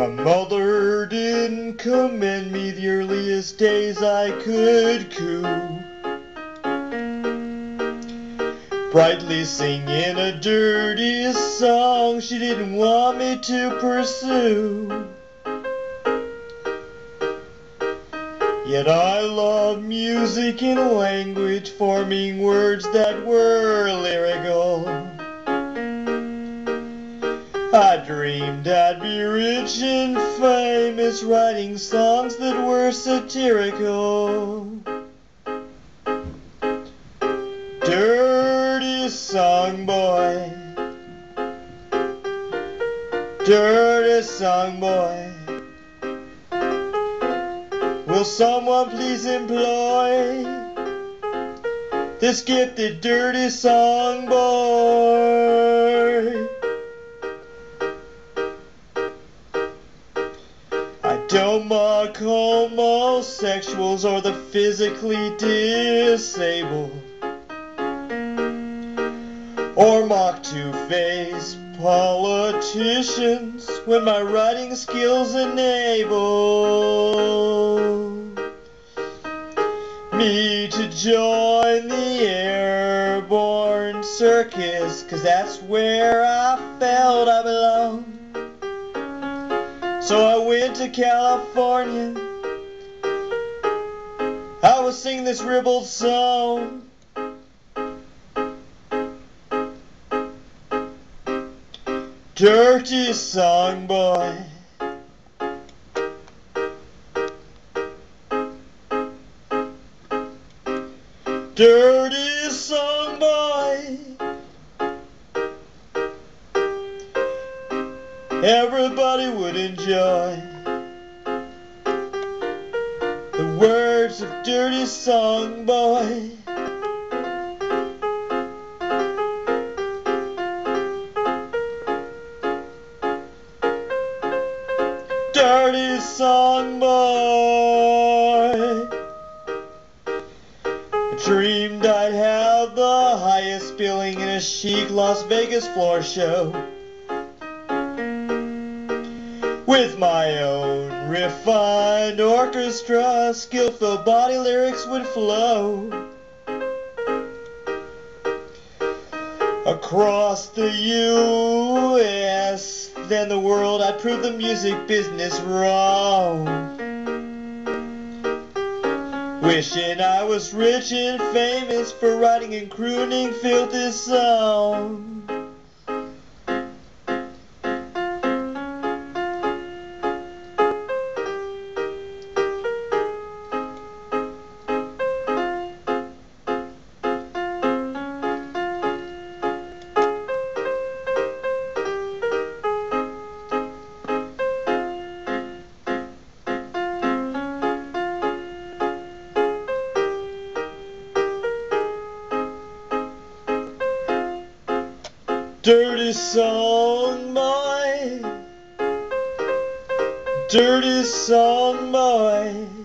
My mother didn't commend me the earliest days I could coo. Brightly singing a dirty song she didn't want me to pursue. Yet I love music and language, forming words that were lyrical. I dreamed I'd be rich and famous, writing songs that were satirical. Dirty song boy, dirty song boy, will someone please employ this gifted dirty song boy? I don't mock homosexuals or the physically disabled, or mock two-faced politicians when my writing skills enable me to join the airborne circus, 'cause that's where I felt I belonged. So I went to California, I would sing this ribald song. Dirty song boy, dirty song boy, everybody would enjoy the words of dirty song boy. Dirty song boy. I dreamed I'd have the highest billing in a chic Las Vegas floor show, with my own refined orchestra, skillful body lyrics would flow across the U.S. then the world. I proved the music business wrong, wishing I was rich and famous for writing and crooning filthy songs. Dirty song boy, dirty song boy.